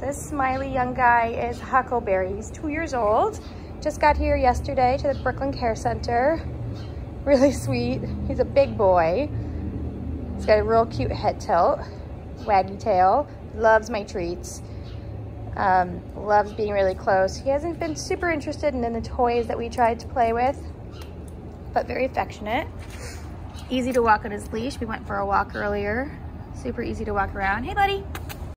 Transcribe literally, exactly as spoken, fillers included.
This smiley young guy is Huckleberry. He's two years old. Just got here yesterday to the Brooklyn Care Center. Really sweet. He's a big boy. He's got a real cute head tilt, waggy tail. Loves my treats. Um, loves being really close. He hasn't been super interested in, in the toys that we tried to play with, but very affectionate. Easy to walk on his leash. We went for a walk earlier. Super easy to walk around. Hey, buddy.